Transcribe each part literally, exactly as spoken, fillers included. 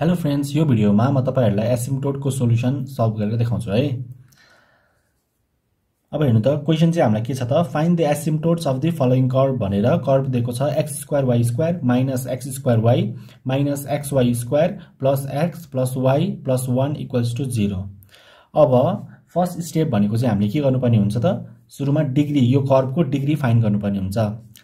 Hello friends, यो भिडियोमा म तपाईहरुलाई एसिम्प्टोटको सोलुसन सल्भ गरेर देखाउँछु है। अब हेर्नु त, क्वेशन चाहिँ हामीलाई के छ त, find the asymptotes of the following curve भनेर कर्व दिएको छ। X square y square minus x square y minus x y square plus x plus y plus one equals to zero. अब फर्स्ट स्टेप भनेको चाहिँ हामीले के गर्नुपर्ने हुन्छ त, सुरुमा डिग्री, यो कर्वको डिग्री फाइन्ड गर्नुपर्ने हुन्छ।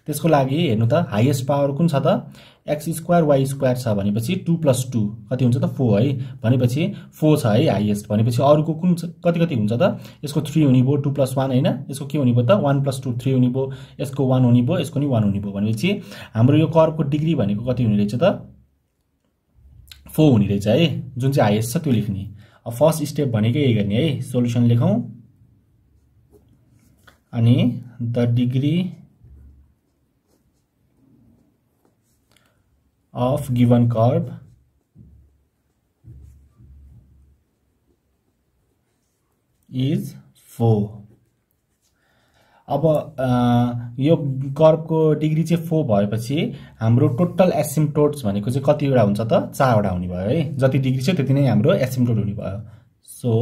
त्यसको लागि हेर्नु त, हाईएस्ट पावर कुन छ त, एक्स स्क्वायर वाई स्क्वायर छ भनेपछि टू प्लस टू कति हुन्छ त, फोर है भनेपछि फोर छ है हाईएस्ट। भनेपछि अरूको कुन कति कति हुन्छ त, यसको थ्री हुने भयो, टू प्लस वान हैन, यसको के हुने भयो त, वान प्लस टू थ्री हुने भयो, यसको वान हुने भयो, यसको नि वान हुने भयो। भनेपछि हाम्रो यो कर्वको डिग्री भनेको कति हुने रहेछ त, फोर हुने रहेछ है, जुन चाहिँ हाईएस्ट छ त्यो लेख्ने। अब फर्स्ट स्टेप भनेको यही गर्ने है, सोलुसन लेखौँ अनि the degree of given curve is four. अब आ, यो कर्वको डिग्री चाहिँ फोर भएपछि हाम्रो टोटल एसिम्प्टोट्स भनेको चाहिँ कतिवटा हुन्छ त, चारवटा हुने भयो है। जति डिग्री छ त्यति नै हाम्रो एसिम्प्टोट हुने भयो। So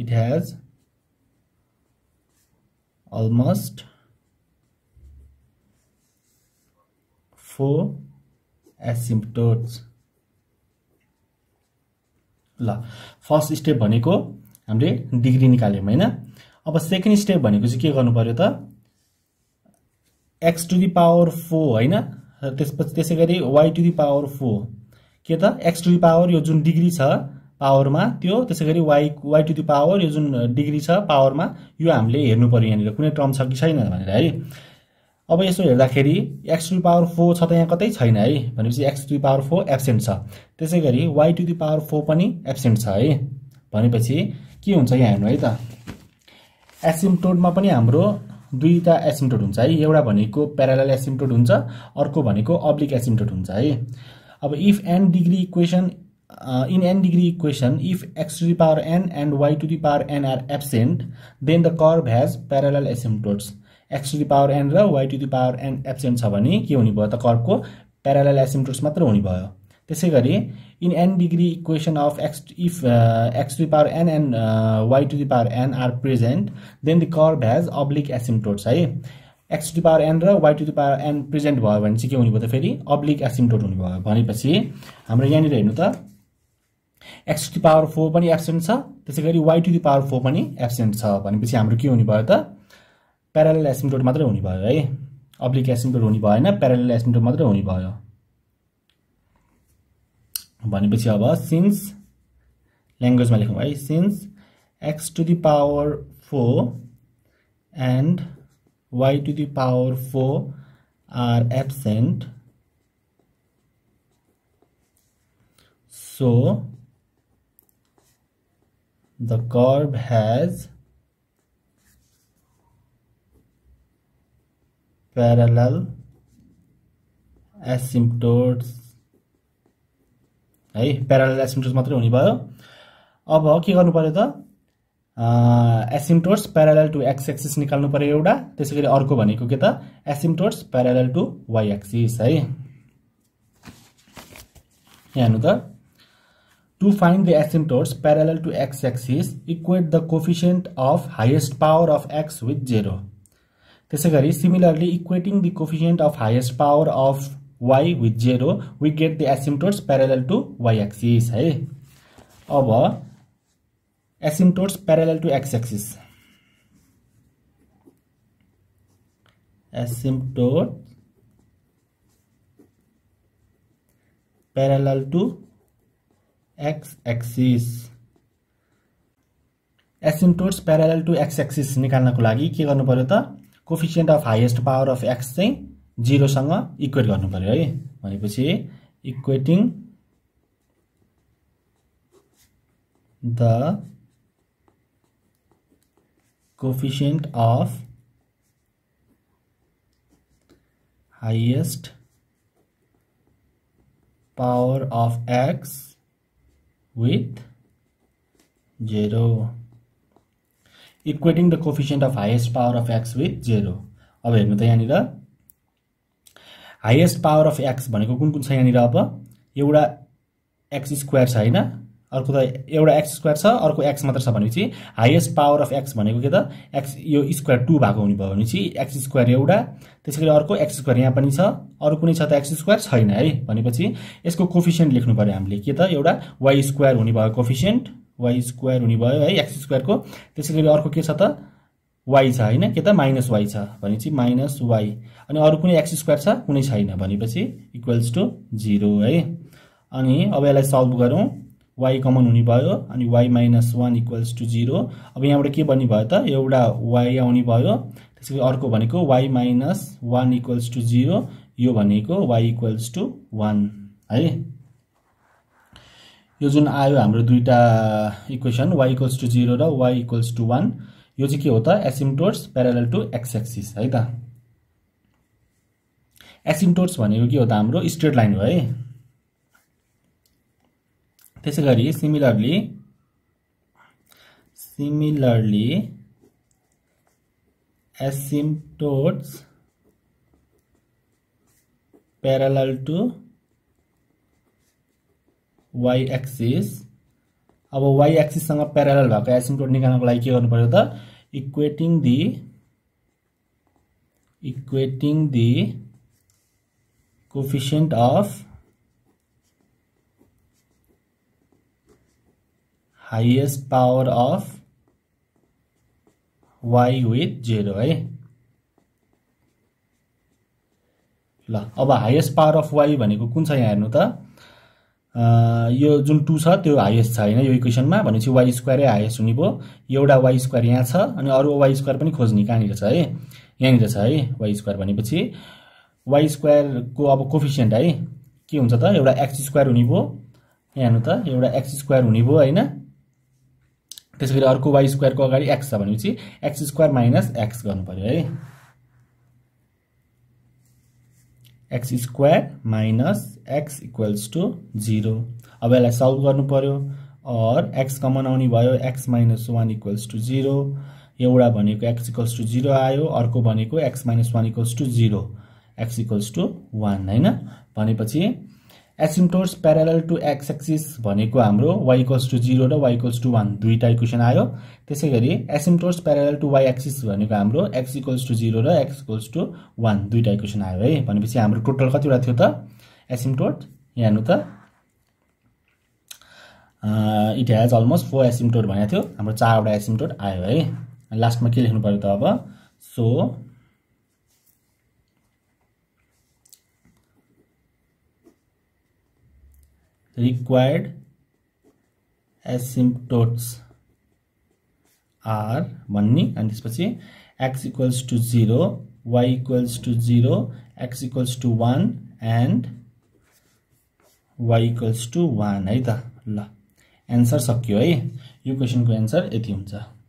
it has almost four asymptotes. ल, फर्स्ट स्टेप भनेको हामीले डिग्री निकाल्यौँ हैन। अब सेकेन्ड स्टेप भनेको चाहिँ के गर्नु पर्यो त, x to the power four हैन, त्यसपछि त्यसैगरी y to the power four, के त एक्स टू दी पावर यो जुन डिग्री छ पावरमा त्यो, त्यसैगरी y y to the power यो जुन डिग्री छ पावरमा, यो हामीले हेर्नु पर्यो यहाँनिर कुनै टर्म छ कि छैन भनेर है। अब यसो हेर्दाखेरि x to the power four छ त यहाँ कतै छैन है, भनेपछि x to the power four absent छ, त्यसैगरी y to the power four पनि एब्सेन्ट छ है। भनेपछि के हुन्छ यहाँ हेर्नु है त, एसिम्प्टोटमा पनि हाम्रो दुईटा एसिम्प्टोट हुन्छ है, एउटा भनेको प्यारालल एसिम्प्टोट हुन्छ, अर्को भनेको अब्लिक एसिम्प्टोट हुन्छ है। अब if n degree equation in n degree equation if x to the power n and y to the power n are absent then the curve has parallel asymptotes. X to the power n र y to the power n absent छ भने के हुने भयो त, कर्वको प्यारालल asymptotes मात्र हुने भयो। त्यसैगरी in n degree equation of x if x to the power n and y to the power n are present then the curve has oblique asymptotes है। X to the power n र y to the power n present भयो भने चाहिँ के हुने भयो त, फेरि अब्लिक एसिम्प्टोट हुने भयो। भनेपछि हाम्रो यहाँनिर हेर्नु त, x to the power four पनि एब्सेन्ट छ, त्यसैगरी y to the power four पनि एब्सेन्ट छ, भनेपछि हाम्रो के हुने भयो त, प्यारालल एसिम्प्टोट मात्रै हुने भयो है। अब्लिक एसिम्प्टोट हुने भएन, प्यारालल एसिम्प्टोट मात्रै हुने भयो। भनेपछि अब सिन्स ल्याङ्ग्वेजमा लेखौँ है, since x to the power four and y to the power four are absent so the curve has parallel asymptotes है, parallel asymptotes मात्रै हुने भयो। अब के गर्नु पर्यो त, asymptotes parallel to x axis निकाल्नु पर्यो एउटा, त्यसैगरी अर्को भनेको के त, asymptotes parallel to y axis है। यहाँ हेर्नु त, to find the asymptotes parallel to x axis equate the coefficient of highest power of x with zero। त्यसैगरी similarly equating the coefficient of highest power of Y with zero we get the asymptotes parallel to Y axis है। अब asymptotes parallel to x axis, asymptote parallel to x axis. Asymptotes parallel to x axis निकाल्नको लागि के गर्नु पर्यो त, coefficient of highest power of x चाहिँ जीरोसँग इक्वेट गर्नु पर्यो है। भनेपछि equating the coefficient of highest power of x with zero, equating the coefficient of highest power of x with zero. अब हेर्नु त, यहाँनिर हाईएस्ट पावर अफ एक्स भनेको कुन कुन छ यहाँनिर, अब एउटा एक्स स्क्वायर छ हैन, अर्को त एउटा एक्स स्क्वायर छ, अर्को एक्स मात्र छ भनेपछि हाईएस्ट पावर अफ एक्स भनेको के त एक्स यो स्क्वायर टू भएको हुनु भयो भनेपछि एक्स स्क्वायर एउटा, त्यसैगरी अर्को एक्स स्क्वायर यहाँ पनि छ, अरु कुनै छ त एक्स स्क्वायर छैन है, भनेपछि यसको कोफिसिएन्ट लेख्नु पर्यो हामीले के त एउटा वाई स्क्वायर हुने भयो कोफिसिएन्ट, वाई स्क्वायर हुने भयो है एक्स स्क्वायरको, त्यसैगरी अर्को के छ त वाई छ हैन के त माइनस वाई छ भनेपछि माइनस वाई, अनि अरु कुनै एक्स स्क्वायर छ कुनै छैन भनेपछि इक्वल्स टु जीरो है। अनि अब यसलाई सल्भ गरौँ, y कमन हुने भयो अनि y minus one equals to zero. अब यहाँबाट के बन्ने भयो त एउटा y आउने भयो, त्यसैले अर्को भनेको y minus one equals to zero, यो भनेको y इक्वल्स टू वान है। यो जुन आयो हाम्रो दुईटा equation y equals to zero र y इक्वल्स टू वान, यो चाहिँ के हो त asymptotes parallel to x axis है त। एसिम्टोट्स भनेको के हो त हाम्रो स्ट्रेट लाइन हो है। त्यसैगरी similarly similarly asymptotes parallel to Y axis, अब वाई एक्सिस सँग पैरेलल भएको एसिम्टोट निकाल्नको लागि के गर्नु पर्यो त equating the equating the coefficient of highest power of Y with zero है ल। अब हाइएस्ट पावर अफ वाई भनेको कुन छ यहाँ हेर्नु त, यो जुन टू छ त्यो हाइएस्ट छ हैन यो इक्वेसनमा, भनेपछि वाई स्क्वायरै हाइएस्ट हुने भयो, एउटा वाई स्क्वायर यहाँ छ अनि अरू वाई स्क्वायर पनि खोज्ने कहाँनिर छ है यहाँनिर छ है वाई स्क्वायर भनेपछि वाई स्क्वायरको अब कोफिसिएन्ट है के हुन्छ त एउटा एक्स स्क्वायर हुने भयो, यहाँ हेर्नु त एउटा एक्स स्क्वायर हुने भयो हैन, त्यसैगरी अर्को वाई स्क्वायर को अगाडि एक्स छ भनेपछि एक्स स्क्वायर माइनस एक्स गर्नु पर्यो है, x square minus x equals to zero. अब यसलाई सल्भ गर्नु पर्यो और एक्स कमन आउने भयो x minus one equals to zero, एउटा भनेको एक्स इक्वल्स टू जीरो आयो, अर्को भनेको x minus one equals to zero x equals to one हैन। भनेपछि asymptotes parallel to x axis भनेको हाम्रो y इक्वल्स टू जीरो र y इक्वल्स टू वान दुईटा इक्वेसन आयो, त्यसैगरी asymptotes parallel to y axis भनेको हाम्रो x इक्वल्स टू जीरो र x इक्वल्स टू वान दुईटा इक्वेसन आयो है। भनेपछि हाम्रो टोटल कतिवटा थियो त एसिम्टोट, यहाँ हेर्नु त it has almost four asymptote भनेको थियो, हाम्रो चारवटा एसिम्टोट आयो है। लास्टमा के लेख्नु पर्यो त अब सो required asymptotes are भन्ने, अनि त्यसपछि x equals to zero, y equals to zero, x equals to one and y equals to one है त। ल एन्सर सकियो है, यो क्वेसनको एन्सर यति हुन्छ।